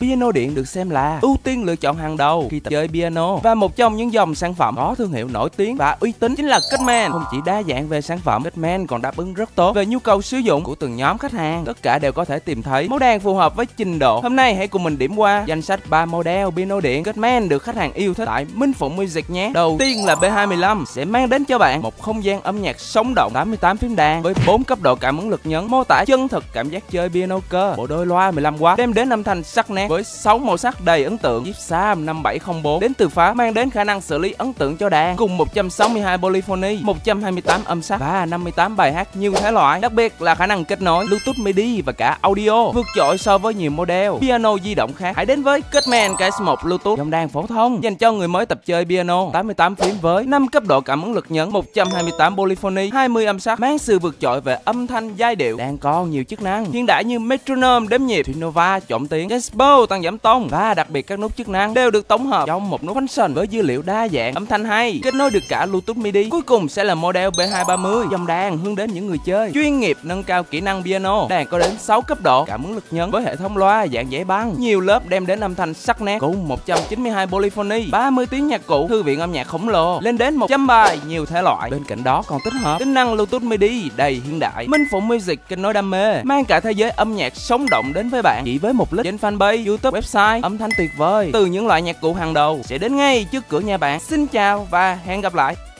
Piano điện được xem là ưu tiên lựa chọn hàng đầu khi tập chơi piano, và một trong những dòng sản phẩm có thương hiệu nổi tiếng và uy tín chính là Kurtzman. Không chỉ đa dạng về sản phẩm, Kurtzman còn đáp ứng rất tốt về nhu cầu sử dụng của từng nhóm khách hàng. Tất cả đều có thể tìm thấy mẫu đàn phù hợp với trình độ. Hôm nay hãy cùng mình điểm qua danh sách 3 model piano điện Kurtzman được khách hàng yêu thích tại Minh Phụng Music nhé. Đầu tiên là B215 sẽ mang đến cho bạn một không gian âm nhạc sống động, 88 phím đàn với 4 cấp độ cảm ứng lực nhấn, mô tả chân thực cảm giác chơi piano cơ. Bộ đôi loa 15W đem đến âm thanh sắc nét với 6 màu sắc đầy ấn tượng. Chiếc Casio 5704 đến từ Pháp mang đến khả năng xử lý ấn tượng cho đàn cùng 162 polyphony, 128 âm sắc và 58 bài hát nhiều thể loại. Đặc biệt là khả năng kết nối Bluetooth MIDI và cả audio vượt trội so với nhiều model piano di động khác. Hãy đến với Kurtzman KS1 Bluetooth, dòng đàn phổ thông dành cho người mới tập chơi piano, 88 phím với 5 cấp độ cảm ứng lực nhấn, 128 polyphony, 20 âm sắc, mang sự vượt trội về âm thanh giai điệu. Đàn còn nhiều chức năng hiện đại như metronome đếm nhịp, Nova trộm tiếng, Expo tăng giảm tông, và đặc biệt các nút chức năng đều được tổng hợp trong một nút function với dữ liệu đa dạng, âm thanh hay, kết nối được cả Bluetooth MIDI. Cuối cùng sẽ là model B230, dòng đàn hướng đến những người chơi chuyên nghiệp nâng cao kỹ năng piano. Đàn có đến 6 cấp độ cảm ứng lực nhấn với hệ thống loa dạng dãy băng, nhiều lớp đem đến âm thanh sắc nét cùng 192 polyphony, 30 tiếng nhạc cụ, thư viện âm nhạc khổng lồ lên đến 100 bài nhiều thể loại. Bên cạnh đó còn tích hợp tính năng Bluetooth MIDI đầy hiện đại. Minh Phụng Music kết nối đam mê, mang cả thế giới âm nhạc sống động đến với bạn chỉ với một click. Trên fanpage, YouTube, website, âm thanh tuyệt vời từ những loại nhạc cụ hàng đầu sẽ đến ngay trước cửa nhà bạn. Xin chào và hẹn gặp lại.